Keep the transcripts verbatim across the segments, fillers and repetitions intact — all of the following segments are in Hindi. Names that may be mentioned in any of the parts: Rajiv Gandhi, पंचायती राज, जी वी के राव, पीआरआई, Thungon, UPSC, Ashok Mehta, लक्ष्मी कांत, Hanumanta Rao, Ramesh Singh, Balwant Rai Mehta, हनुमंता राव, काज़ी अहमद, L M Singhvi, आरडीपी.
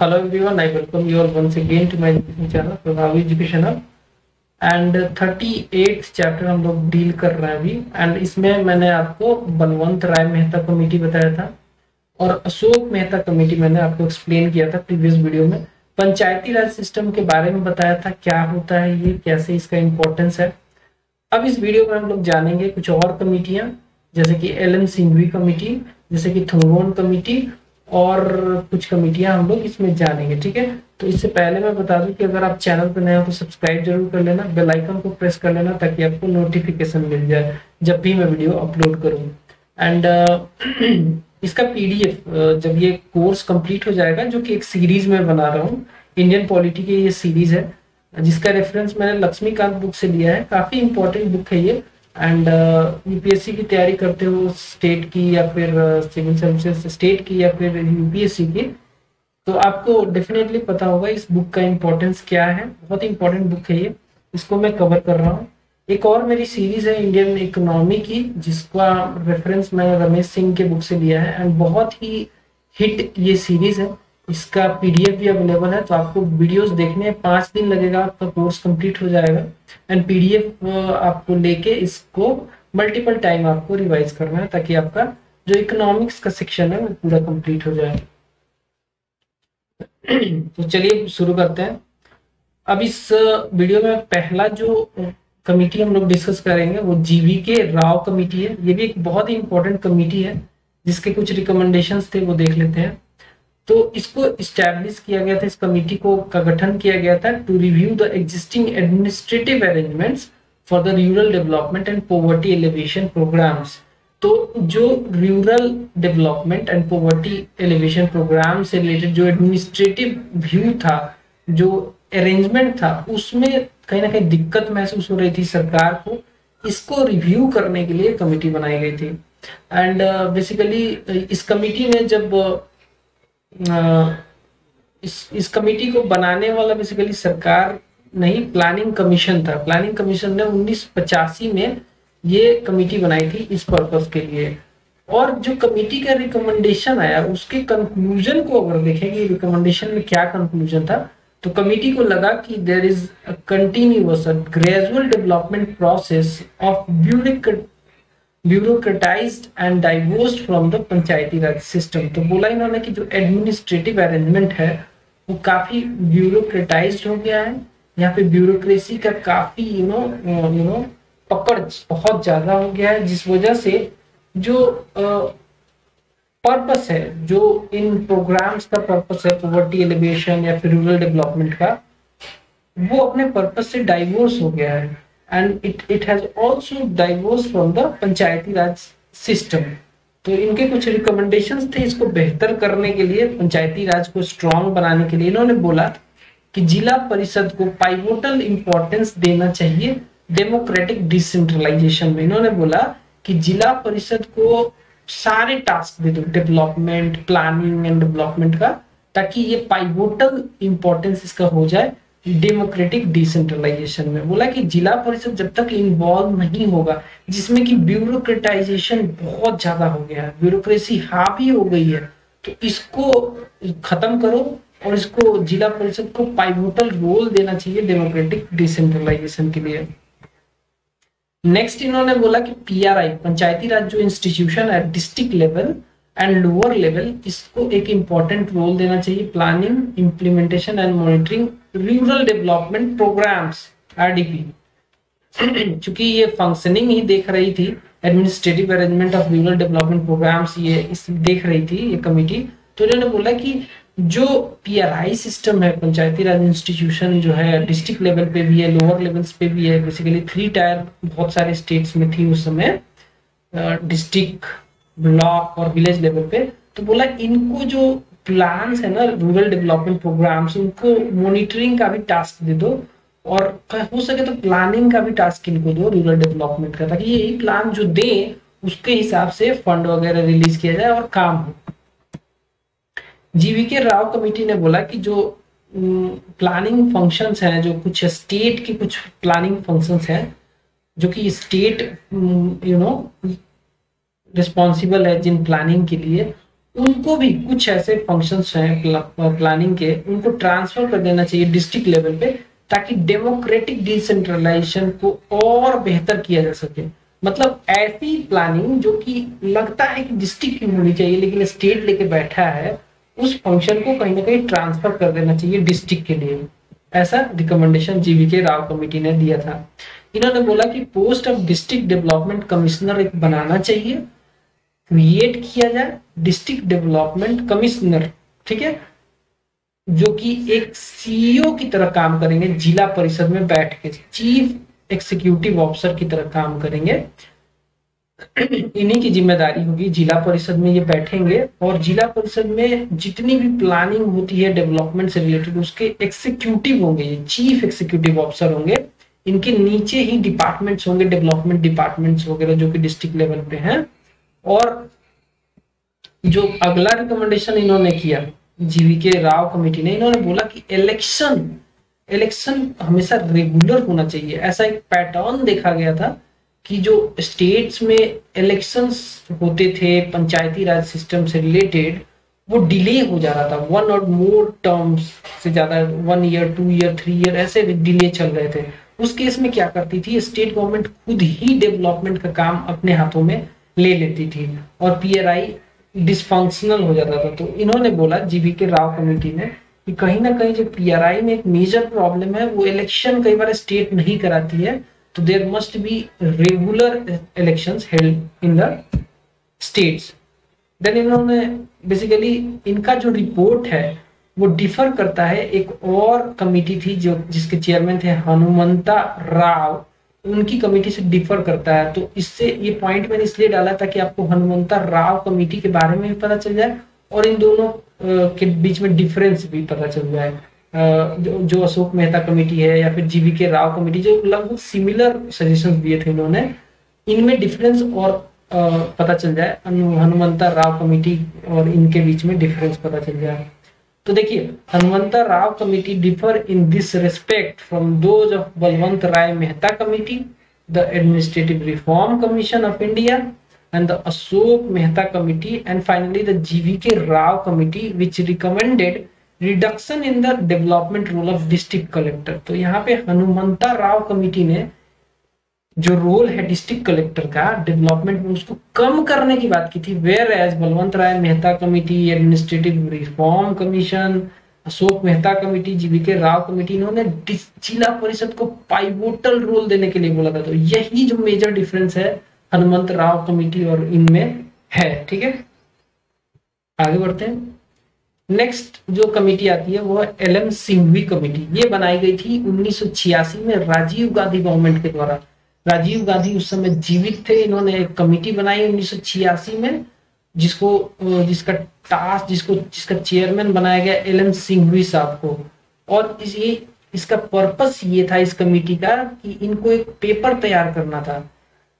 Hello everyone, I welcome you all once again to my education channel प्रभावी educational and thirty eight chapter हम लोग डील कर रहे हैं अभी। एंड इसमें मैंने आपको बलवंत राय मेहता कमेटी बताया था और अशोक मेहता कमेटी मैंने आपको एक्सप्लेन किया था प्रीवियस वीडियो में। पंचायती राज सिस्टम के बारे में बताया था, क्या होता है ये, कैसे इसका इम्पोर्टेंस है। अब इस वीडियो में हम लोग जानेंगे कुछ और कमेटियाँ जैसे कि एल एम सिंघवी कमेटी, जैसे कि थुंगोन कमेटी और कुछ कमेटियां हम लोग इसमें जानेंगे, ठीक है। तो इससे पहले मैं बता दूं कि अगर आप चैनल पर नए हो तो सब्सक्राइब जरूर कर लेना, बेल आइकन को प्रेस कर लेना ताकि आपको नोटिफिकेशन मिल जाए जब भी मैं वीडियो अपलोड करूँ। एंड uh, इसका पीडीएफ जब ये कोर्स कंप्लीट हो जाएगा, जो कि एक सीरीज में बना रहा हूँ, इंडियन पॉलिटी की ये सीरीज है जिसका रेफरेंस मैंने लक्ष्मी कांत बुक से लिया है। काफ़ी इंपॉर्टेंट बुक है ये। एंड यूपीएससी की तैयारी करते हो, स्टेट की या फिर सिविल सर्विसेज स्टेट की या फिर यूपीएससी की, तो आपको डेफिनेटली पता होगा इस बुक का इम्पोर्टेंस क्या है। बहुत इंपॉर्टेंट बुक है ये, इसको मैं कवर कर रहा हूँ। एक और मेरी सीरीज है इंडियन इकोनॉमी की जिसका रेफरेंस मैंने रमेश सिंह के बुक से लिया है एंड बहुत ही हिट ये सीरीज है। इसका पीडीएफ भी अवेलेबल है, तो आपको वीडियोस देखने पाँच दिन लगेगा, आपका कोर्स कंप्लीट हो जाएगा। एंड पीडीएफ आपको लेके इसको मल्टीपल टाइम आपको रिवाइज करना है ताकि आपका जो इकोनॉमिक्स का सेक्शन है वो पूरा कंप्लीट हो जाए। तो चलिए शुरू करते हैं। अब इस वीडियो में पहला जो कमेटी हम लोग डिस्कस करेंगे वो जी वी के राव कमेटी है। ये भी एक बहुत ही इंपॉर्टेंट कमेटी है जिसके कुछ रिकमेंडेशंस थे, वो देख लेते हैं। तो इसको इस्टेब्लिश किया गया था, इस कमेटी को का गठन किया गया था to review the existing administrative arrangements for the rural development and poverty alleviation programmes. तो जो rural development and poverty alleviation programme से रिलेटेड जो एडमिनिस्ट्रेटिव व्यू था, जो अरेंजमेंट था, उसमें कहीं ना कहीं दिक्कत महसूस हो रही थी सरकार को। इसको रिव्यू करने के लिए कमेटी बनाई गई थी। एंड बेसिकली uh, इस कमेटी में जब uh, इस इस कमेटी को बनाने वाला बेसिकली सरकार नहीं, प्लानिंग कमीशन था। प्लानिंग कमीशन ने उन्नीस पचासी में ये कमेटी बनाई थी इस पर्पस के लिए। और जो कमेटी का रिकमेंडेशन आया उसके कंक्लूजन को अगर देखें कि रिकमेंडेशन में क्या कंक्लूजन था, तो कमेटी को लगा कि there is a continuous gradual development process of bureaucratised and diverged from the पंचायती राज system. तो बोला इन्होंने कि जो एडमिनिस्ट्रेटिव अरेंजमेंट है वो काफ़ी ब्यूरोक्रेटाइज्ड हो गया है। यहाँ पे ब्यूरोक्रेसी का काफ़ी यू नो यू नो पकड़ बहुत ज़्यादा हो गया है, जिस वजह से जो पर्पस है, जो इन प्रोग्राम्स का पर्पस है पॉवर्टी एलिवेशन या फिर रूरल डेवलपमेंट का, वो अपने पर्पस से डाइवर्स हो गया है। And it it has also diverged from the पंचायती राज system. तो इनके कुछ रिकमेंडेशंस थे इसको बेहतर करने के लिए, पंचायती राज को स्ट्रांग बनाने के लिए। इन्होंने बोला कि जिला परिषद को पाइवोटल इम्पोर्टेंस देना चाहिए डेमोक्रेटिक डिसेंट्रलाइजेशन में। इन्होंने बोला कि जिला परिषद को सारे टास्क दे दो डेवलपमेंट, प्लानिंग एंड डेवलपमेंट का, ताकि ये पाइवोटल इम्पोर्टेंस इसका हो जाए डेमोक्रेटिक डिसेंट्रलाइजेशन में। बोला कि जिला परिषद जब तक इन्वॉल्व नहीं होगा, जिसमें कि ब्यूरोक्रेटाइजेशन बहुत ज्यादा हो गया है, ब्यूरोक्रेसी हावी हो गई है, तो इसको खत्म करो और इसको जिला परिषद को पाइवोटल रोल देना चाहिए डेमोक्रेटिक डिसेंट्रलाइजेशन के लिए। नेक्स्ट इन्होंने बोला कि पीआरआई पंचायती राज जो इंस्टीट्यूशन है district level and lower level, इसको एक इम्पॉर्टेंट रोल देना चाहिए। Planning, implementation and monitoring rural development programmes आरडीपी, क्योंकि ये फंक्शनिंग ही देख रही थी administrative arrangement of rural development programmes, ये इस देख रही थी ये कमेटी। तो इन्होंने बोला कि जो पीआरआई सिस्टम है, पंचायती राज इंस्टीट्यूशन जो है डिस्ट्रिक्ट लेवल पे भी है, लोअर लेवल्स पे भी है, बेसिकली थ्री टायर बहुत सारे स्टेट्स में थी उस समय, डिस्ट्रिक्ट, ब्लॉक और विलेज लेवल पे। तो बोला इनको जो प्लान्स है ना रूरल डेवलपमेंट प्रोग्राम्स, उनको मॉनिटरिंग का भी टास्क दे दो और हो सके तो प्लानिंग का भी टास्क इनको दो रूरल डेवलपमेंट का, ताकि यही प्लान जो दे उसके हिसाब से फंड वगैरह रिलीज किया जाए और काम हो। जीवीके राव कमेटी ने बोला कि जो प्लानिंग फंक्शंस हैं, जो कुछ स्टेट के कुछ प्लानिंग फंक्शंस हैं जो कि स्टेट यू नो रिस्पॉन्सिबल है जिन प्लानिंग के लिए, उनको भी कुछ ऐसे फंक्शंस हैं प्ला, प्लानिंग के, उनको ट्रांसफर कर देना चाहिए डिस्ट्रिक्ट लेवल पे, ताकि डेमोक्रेटिक डिसेंट्रलाइजेशन को और बेहतर किया जा सके। मतलब ऐसी प्लानिंग जो कि लगता है कि डिस्ट्रिक्ट की होनी चाहिए लेकिन स्टेट लेके बैठा है, उस फंक्शन को कहीं ना कहीं ट्रांसफर कर देना चाहिए डिस्ट्रिक्ट के लिए। ऐसा रिकमेंडेशन जीवीके राव कमेटी ने दिया था। इन्होंने बोला कि post of district development commissioner एक बनाना चाहिए, क्रिएट किया जाए डिस्ट्रिक्ट डेवलपमेंट कमिश्नर, ठीक है, जो कि एक सीईओ की तरह काम करेंगे, जिला परिषद में बैठ के चीफ एग्जीक्यूटिव ऑफिसर की तरह काम करेंगे। इन्हीं की जिम्मेदारी होगी, जिला परिषद में ये बैठेंगे और जिला परिषद में जितनी भी प्लानिंग होती है डेवलपमेंट से रिलेटेड उसके एग्जीक्यूटिव होंगे, ये चीफ एग्जीक्यूटिव ऑफिसर होंगे। इनके नीचे ही डिपार्टमेंट्स होंगे, डेवलपमेंट डिपार्टमेंट्स वगैरह जो कि डिस्ट्रिक्ट लेवल पे हैं। और जो अगला रिकमेंडेशन इन्होंने किया जीवीके राव कमेटी ने, इन्होंने बोला कि इलेक्शन इलेक्शन हमेशा रेगुलर होना चाहिए। ऐसा एक पैटर्न देखा गया था कि जो स्टेट्स में इलेक्शंस होते थे पंचायती राज सिस्टम से रिलेटेड, वो डिले हो जा रहा था, वन और मोर टर्म्स से ज्यादा, one year two year three year ऐसे डिले चल रहे थे। उस केस में क्या करती थी स्टेट गवर्नमेंट, खुद ही डेवलपमेंट का काम अपने हाथों में ले लेती थी और पीआरआई डिसफंक्शनल हो जाता था। तो इन्होंने बोला जीवीके राव कमेटी ने कि कहीं ना कहीं जो पीआरआई में एक मेजर प्रॉब्लम है वो इलेक्शन कई बार स्टेट नहीं कराती है, तो there must be regular elections held in the states. Then इन्होंने बेसिकली इनका जो रिपोर्ट है वो डिफर करता है, एक और कमेटी थी जो जिसके चेयरमैन थे हनुमंता राव, उनकी कमेटी से डिफर करता है। तो इससे ये पॉइंट मैंने इसलिए डाला ताकि आपको हनुमंता राव कमेटी के बारे में भी पता चल जाए और इन दोनों के बीच में डिफरेंस भी पता चल जाए। जो, जो अशोक मेहता कमेटी है या फिर जीवीके राव कमेटी, जो लगभग सिमिलर सजेशंस दिए थे इन्होंने, इनमें डिफरेंस और पता चल जाए, हनुमंता राव कमेटी और इनके बीच में डिफरेंस पता चल जाए। तो देखिए, हनुमंता राव committee differ in this respect from those of Balwant Rai Mehta committee, the administrative reform commission of India and the Ashok Mehta committee, and finally the GVK Rao committee which recommended reduction in the development role of district collector. तो यहाँ पे हनुमंता राव कमेटी ने जो रोल है डिस्ट्रिक्ट कलेक्टर का डेवलपमेंट में, उसको कम करने की बात की थी, whereas Balwant Rai Mehta committee, administrative reform commission, Ashok Mehta committee, GVK Rao committee, इन्होंने जिला परिषद को पाइवोटल रोल देने के लिए बोला था। तो यही जो मेजर डिफरेंस है हनुमंत राव कमेटी और इनमें है, ठीक है। आगे बढ़ते हैं। नेक्स्ट जो कमेटी आती है वो है एल एम सिंघवी कमेटी। ये बनाई गई थी उन्नीस सौ छियासी में राजीव गांधी गवर्नमेंट के द्वारा। राजीव गांधी उस समय जीवित थे। इन्होंने एक कमेटी बनाई उन्नीस सौ छियासी में, जिसको जिसका टास्क जिसको जिसका चेयरमैन बनाया गया एल एम सिंघवी साहब को। और इस ये इसका पर्पस ये था इस कमेटी का कि इनको एक पेपर तैयार करना था,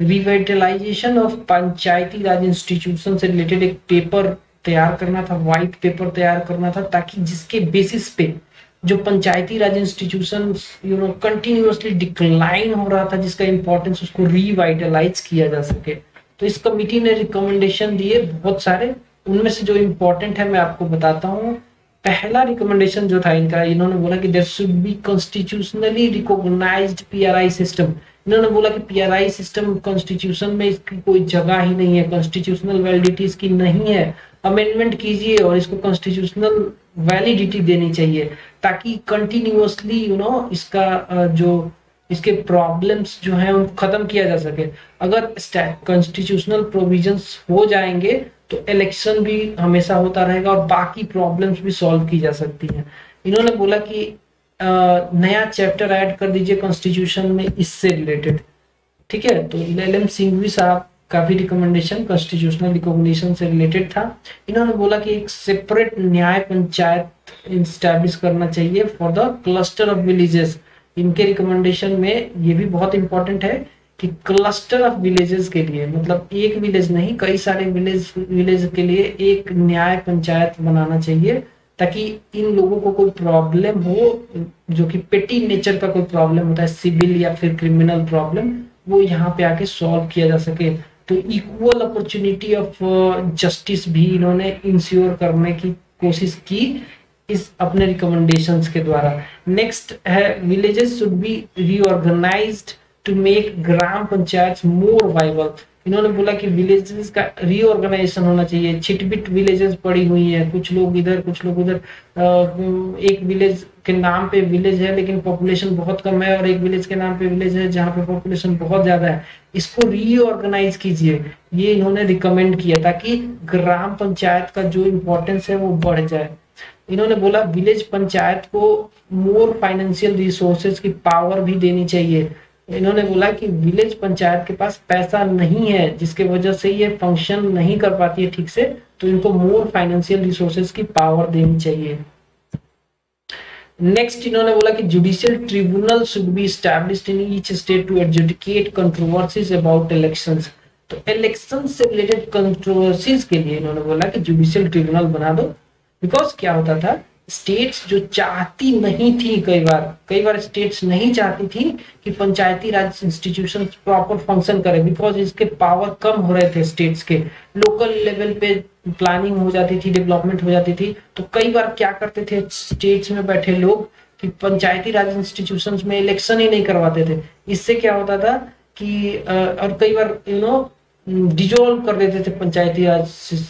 revitalisation of पंचायती राज institution से रिलेटेड एक पेपर तैयार करना था, व्हाइट पेपर तैयार करना था, ताकि जिसके बेसिस पे जो पंचायती राज institution you know continuously decline हो रहा था, जिसका इंपॉर्टेंस उसको रिवाइटलाइज किया जा सके। तो इस कमेटी ने रिकमेंडेशन दिए बहुत सारे, उनमें से जो इम्पोर्टेंट है मैं आपको बताता हूँ। पहला रिकमेंडेशन जो था इनका, इन्होंने बोला कि there should be constitutionally recognised पीआरआई system. इन्होंने बोला कि पीआरआई सिस्टम कॉन्स्टिट्यूशन में इसकी कोई जगह ही नहीं है, कॉन्स्टिट्यूशनल वैलिडिटी इसकी नहीं है, अमेंडमेंट कीजिए और इसको कॉन्स्टिट्यूशनल वैलिडिटी देनी चाहिए, ताकि कंटिन्यूअसली यू नो इसका जो इसके प्रॉब्लम्स जो हैं उनको खत्म किया जा सके। अगर कॉन्स्टिट्यूशनल प्रोविजंस हो जाएंगे तो इलेक्शन भी हमेशा होता रहेगा और बाकी प्रॉब्लम्स भी सॉल्व की जा सकती हैं। इन्होंने बोला कि आ, नया चैप्टर ऐड कर दीजिए कॉन्स्टिट्यूशन में इससे रिलेटेड, ठीक है। तो एल एम सिंघवी साहब काफी रिकमेंडेशन कॉन्स्टिट्यूशनल रिकॉग्निशन से रिलेटेड था। इन्होंने बोला कि एक सेपरेट न्याय पंचायत एस्टैब्लिश करना चाहिए for the cluster of villages. इनके रिकमेंडेशन में ये भी बहुत इंपॉर्टेंट है कि क्लस्टर ऑफ विलेजेस के लिए, मतलब एक विलेज नहीं कई सारे विलेज विलेज के लिए एक न्याय पंचायत बनाना चाहिए, ताकि इन लोगों को कोई प्रॉब्लम हो जो कि पेटी नेचर का कोई प्रॉब्लम होता है, सिविल या फिर क्रिमिनल प्रॉब्लम, वो यहाँ पे आके सॉल्व किया जा सके। तो इक्वल अपॉर्चुनिटी ऑफ जस्टिस भी इन्होंने इंश्योर करने की कोशिश की इस अपने रिकमेंडेशंस के द्वारा। नेक्स्ट है villages should be reorganised to make gram panchayat more viable. इन्होंने बोला कि विलेजेस का रीऑर्गेनाइजेशन होना चाहिए। छिटबिट विलेजेस पड़ी हुई हैं, कुछ लोग इधर कुछ लोग उधर, एक विलेज के नाम पे विलेज है लेकिन पॉपुलेशन बहुत कम है और एक विलेज के नाम पे विलेज है जहाँ पे पॉपुलेशन बहुत ज्यादा है। इसको रीऑर्गेनाइज कीजिए, ये इन्होंने रिकमेंड किया ताकि ग्राम पंचायत का जो इम्पोर्टेंस है वो बढ़ जाए। इन्होंने बोला विलेज पंचायत को मोर फाइनेंशियल रिसोर्सेज की पावर भी देनी चाहिए। इन्होंने बोला कि विलेज पंचायत के पास पैसा नहीं है जिसके वजह से ये फंक्शन नहीं कर पाती है ठीक से, तो इनको मोर फाइनेंशियल रिसोर्सेज की पावर देनी चाहिए। नेक्स्ट इन्होंने बोला कि judicial tribunal should be established in each state to adjudicate controversies about elections. तो इलेक्शन से रिलेटेड कंट्रोवर्सीज के लिए इन्होंने बोला कि जुडिशियल ट्रिब्यूनल बना दो। बिकॉज क्या होता था, स्टेट्स जो चाहती नहीं थी, कई बार कई बार स्टेट्स नहीं चाहती थी कि पंचायती राज institution proper function करे, बिकॉज इसके पावर कम हो रहे थे स्टेट्स के। लोकल लेवल पे प्लानिंग हो जाती थी, डेवलपमेंट हो जाती थी, तो कई बार क्या करते थे स्टेट्स में बैठे लोग कि पंचायती राज इंस्टीट्यूशन में इलेक्शन ही नहीं करवाते थे। इससे क्या होता था कि और कई बार यू नो डिजोल्व कर देते थे पंचायती राज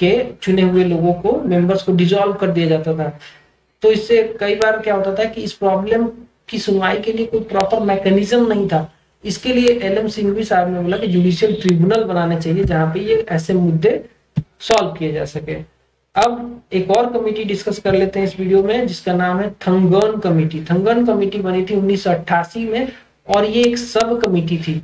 के चुने हुए लोगों को, मेंबर्स को डिसॉल्व कर दिया जाता था। तो इससे कई बार क्या होता था कि इस प्रॉब्लम की सुनवाई के लिए कोई प्रॉपर मैकेनिज्म नहीं था। इसके लिए एल एम सिंघवी साहब ने बोला कि जुडिशियल ट्रिब्यूनल बनाने चाहिए जहां पे ये ऐसे मुद्दे सॉल्व किए जा सके। अब एक और कमेटी डिस्कस कर लेते हैं इस वीडियो में जिसका नाम है थंगन कमेटी। थंगन कमेटी बनी थी उन्नीस सौ अट्ठासी में और ये एक सब कमेटी थी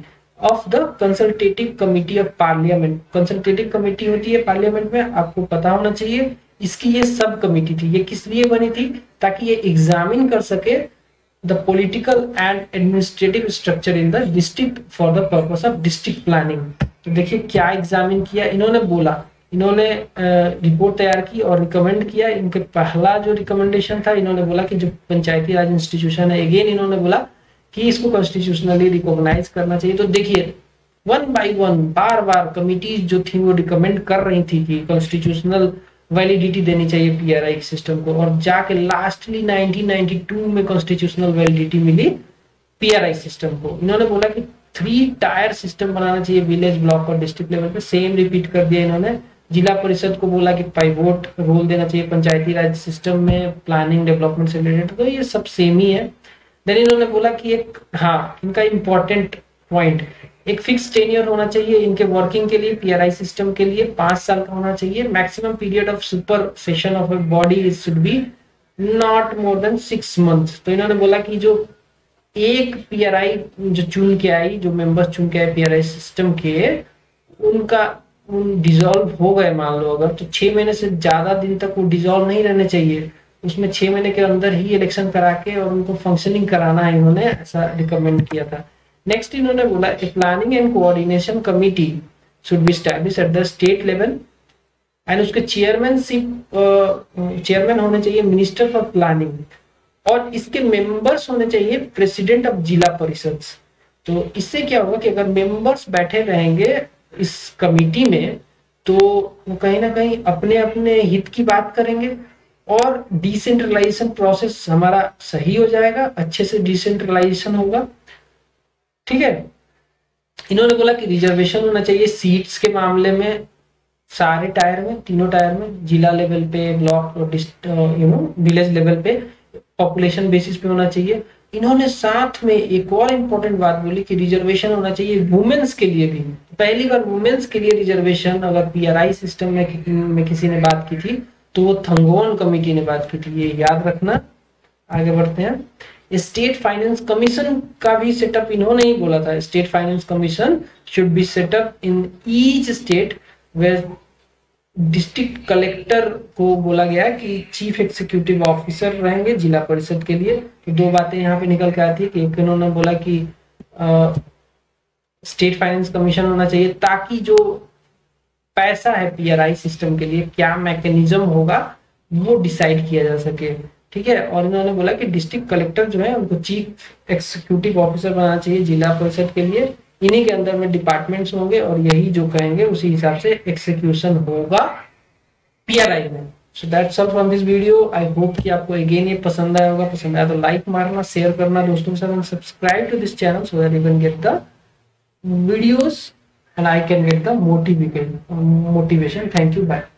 of the consultative committee of parliament. Consultative committee होती है पार्लियामेंट में, आपको पता होना चाहिए। इसकी ये सब कमेटी थी। ये किस लिए बनी थी, ताकि ये एग्जामिन कर सके the political and administrative structure in the district for the purpose of district planning. तो देखिए क्या एग्जामिन किया इन्होंने, बोला इन्होंने रिपोर्ट तैयार की और रिकमेंड किया। इनके पहला जो रिकमेंडेशन था, इन्होंने बोला कि जो पंचायती राज इंस्टीट्यूशन है, अगेन इन्होंने बोला कि इसको कॉन्स्टिट्यूशनली रिकॉग्नाइज करना चाहिए। तो देखिए वन बाय वन बार बार कमिटीज जो थी वो रिकमेंड कर रही थी कि कॉन्स्टिट्यूशनल वैलिडिटी देनी चाहिए पीआरआई सिस्टम को, और जाके लास्टली नाइनटीन नाइंटी टू में कॉन्स्टिट्यूशनल वैलिडिटी मिली पीआरआई सिस्टम को। इन्होंने बोला कि थ्री टायर सिस्टम बनाना चाहिए विलेज, ब्लॉक और डिस्ट्रिक्ट लेवल पे। सेम रिपीट कर दिया इन्होंने। जिला परिषद को बोला कि पाइवोट रोल देना चाहिए पंचायती राज सिस्टम में प्लानिंग डेवलपमेंट से रिलेटेड, तो ये सब सेम ही है। देन इन्होंने बोला कि एक हाँ इनका इम्पोर्टेंट पॉइंट, एक फिक्स टेन्योर होना चाहिए इनके वर्किंग के लिए पीआरआई सिस्टम के लिए, पांच साल का होना चाहिए। Maximum period of supersession of a body should be not more than six month. तो इन्होंने बोला कि जो एक पीआरआई जो चुन के आई, जो मेंबर्स चुन के आए पीआरआई सिस्टम के, उनका उन डिसॉल्व हो गए मान लो अगर, तो छह महीने से ज्यादा दिन तक वो डिसॉल्व नहीं रहने चाहिए। उसमें छह महीने के अंदर ही इलेक्शन करा के और उनको फंक्शनिंग कराना है, इन्होंने ऐसा रिकमेंड किया था। नेक्स्ट इन्होंने बोला a planning and coordination committee should be established at the state level and उसके चेयरमैनशिप चेयरमैन होने चाहिए मिनिस्टर फॉर प्लानिंग और इसके मेंबर्स होने चाहिए प्रेसिडेंट ऑफ जिला परिषद। तो इससे क्या होगा कि अगर मेंबर्स बैठे रहेंगे इस कमिटी में तो वो कहीं ना कहीं अपने अपने हित की बात करेंगे और डिसेंट्रलाइजेशन प्रोसेस हमारा सही हो जाएगा, अच्छे से डिसेंट्रलाइजेशन होगा, ठीक है। इन्होंने बोला कि रिजर्वेशन होना चाहिए सीट्स के मामले में, सारे टायर में, तीनों टायर में, जिला लेवल पे, ब्लॉक और यू नो विलेज लेवल पे, पॉपुलेशन बेसिस पे होना चाहिए। इन्होंने साथ में एक और इम्पोर्टेंट बात बोली कि रिजर्वेशन होना चाहिए वुमेन्स के लिए भी। पहली बार वुमेन्स के लिए रिजर्वेशन अगर पीआरआई सिस्टम में, कि, में किसी ने बात की थी तो वो थंगोन कमेटी ने बात की थी, ये याद रखना। आगे बढ़ते हैं। स्टेट फाइनेंस कमीशन का भी सेटअप इन्होंने ही बोला था। State finance commission should be set up in each state where district collector को बोला गया कि चीफ एग्जीक्यूटिव ऑफिसर रहेंगे जिला परिषद के लिए। तो दो बातें यहाँ पे निकल के आती है कि एक इन्होंने बोला कि स्टेट फाइनेंस कमीशन होना चाहिए ताकि जो पैसा है पीआरआई सिस्टम के लिए क्या मैकेनिज्म होगा वो डिसाइड किया जा सके, ठीक है। और इन्होंने बोला कि डिस्ट्रिक्ट कलेक्टर जो है उनको चीफ एग्जीक्यूटिव ऑफिसर बनाना चाहिए जिला परिषद के लिए। इन्हीं के अंदर में डिपार्टमेंट्स होंगे और यही जो कहेंगे उसी हिसाब से एक्सिक्यूशन होगा पीआरआई में। So that's all from this video. I hope कि आपको अगेन ये पसंद आया होगा। पसंद आया तो लाइक मारना, शेयर करना दोस्तों के साथ and subscribe to this channel so that you can get the videos and I can get the motivation motivation thank you, bye.